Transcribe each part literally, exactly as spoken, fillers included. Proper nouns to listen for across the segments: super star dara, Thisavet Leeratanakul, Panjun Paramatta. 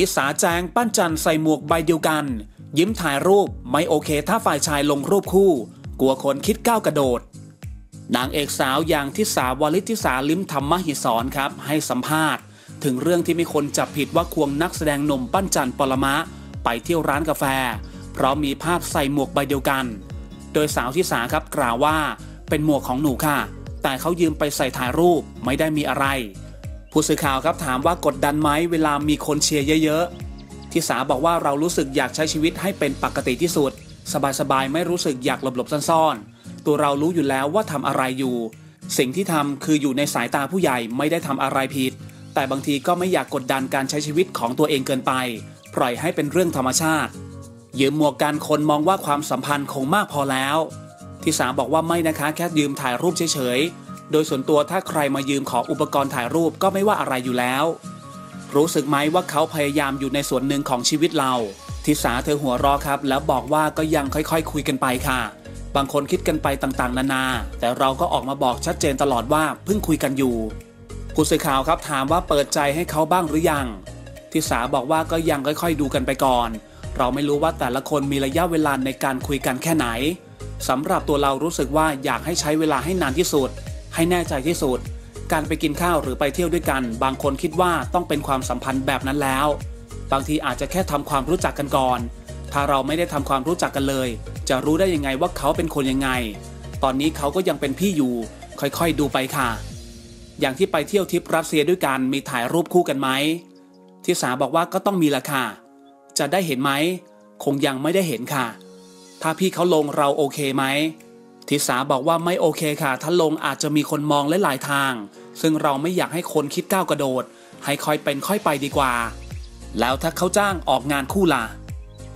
ธิสาแจงปั้นจันใส่หมวกใบเดียวกันยิ้มถ่ายรูปไม่โอเคถ้าฝ่ายชายลงรูปคู่กลัวคนคิดก้าวกระโดดนางเอกสาวอย่างทิสาวลิตทิสาลิ้มธรรมหิศรครับให้สัมภาษณ์ถึงเรื่องที่มีคนจับผิดว่าควงนักแสดงหนุ่มปั้นจันปรมะไปเที่ยวร้านกาแฟเพราะมีภาพใส่หมวกใบเดียวกันโดยสาวทิสาครับกล่าวว่าเป็นหมวกของหนูค่ะแต่เขายืมไปใส่ถ่ายรูปไม่ได้มีอะไรผู้สื่อข่าวครับถามว่ากดดันไหมเวลามีคนเชียร์เยอะๆทิสาบอกว่าเรารู้สึกอยากใช้ชีวิตให้เป็นปกติที่สุดสบายๆไม่รู้สึกอยากหลบๆซ่อนๆตัวเรารู้อยู่แล้วว่าทำอะไรอยู่สิ่งที่ทำคืออยู่ในสายตาผู้ใหญ่ไม่ได้ทำอะไรผิดแต่บางทีก็ไม่อยากกดดันการใช้ชีวิตของตัวเองเกินไปปล่อยให้เป็นเรื่องธรรมชาติยืมหมวกกันคนมองว่าความสัมพันธ์คงมากพอแล้วที่สามบอกว่าไม่นะคะแค่ยืมถ่ายรูปเฉยๆโดยส่วนตัวถ้าใครมายืมขออุปกรณ์ถ่ายรูปก็ไม่ว่าอะไรอยู่แล้วรู้สึกไหมว่าเขาพยายามอยู่ในส่วนหนึ่งของชีวิตเราที่สาเธอหัวเราะครับแล้วบอกว่าก็ยังค่อยๆคุยกันไปค่ะบางคนคิดกันไปต่างๆนานาแต่เราก็ออกมาบอกชัดเจนตลอดว่าเพิ่งคุยกันอยู่ผู้สื่อข่าวครับถามว่าเปิดใจให้เขาบ้างหรือยังทิสาบอกว่าก็ยังค่อยๆดูกันไปก่อนเราไม่รู้ว่าแต่ละคนมีระยะเวลาในการคุยกันแค่ไหนสำหรับตัวเรารู้สึกว่าอยากให้ใช้เวลาให้นานที่สุดให้แน่ใจที่สุดการไปกินข้าวหรือไปเที่ยวด้วยกันบางคนคิดว่าต้องเป็นความสัมพันธ์แบบนั้นแล้วบางทีอาจจะแค่ทำความรู้จักกันก่อนถ้าเราไม่ได้ทำความรู้จักกันเลยจะรู้ได้ยังไงว่าเขาเป็นคนยังไงตอนนี้เขาก็ยังเป็นพี่อยู่ค่อยๆดูไปค่ะอย่างที่ไปเที่ยวทริปรัสเซียด้วยกันมีถ่ายรูปคู่กันไหมทิสาบอกว่าก็ต้องมีละค่ะจะได้เห็นไหมคงยังไม่ได้เห็นค่ะถ้าพี่เขาลงเราโอเคไหมทิสาบอกว่าไม่โอเคค่ะถ้าลงอาจจะมีคนมองหลายๆทางซึ่งเราไม่อยากให้คนคิดก้าวกระโดดให้ค่อยเป็นค่อยไปดีกว่าแล้วถ้าเขาจ้างออกงานคู่ล่ะ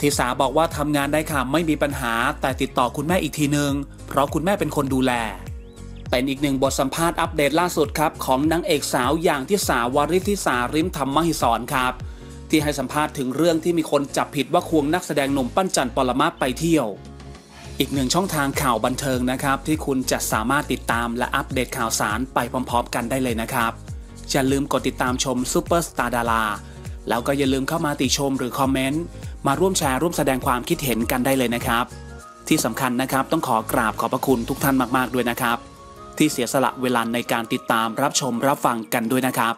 ทิสาบอกว่าทำงานได้ค่ะไม่มีปัญหาแต่ติดต่อคุณแม่อีกทีนึงเพราะคุณแม่เป็นคนดูแลเป็นอีกหนึ่งบทสัมภาษณ์อัปเดตล่าสุดครับของนางเอกสาวอย่างทิสาวลิตทิสาลิ้มธรรมหิศรครับที่ให้สัมภาษณ์ถึงเรื่องที่มีคนจับผิดว่าควงนักแสดงหนุ่มปั้นจันปรมะไปเที่ยวอีกหนึ่งช่องทางข่าวบันเทิงนะครับที่คุณจะสามารถติดตามและอัปเดตข่าวสารไปพร้อมๆกันได้เลยนะครับอย่าลืมกดติดตามชมซุปเปอร์สตาร์ดาราแล้วก็อย่าลืมเข้ามาติชมหรือคอมเมนต์มาร่วมแชร์ร่วมแสดงความคิดเห็นกันได้เลยนะครับที่สำคัญนะครับต้องขอกราบขอบพระคุณทุกท่านมากๆด้วยนะครับที่เสียสละเวลาในการติดตามรับชมรับฟังกันด้วยนะครับ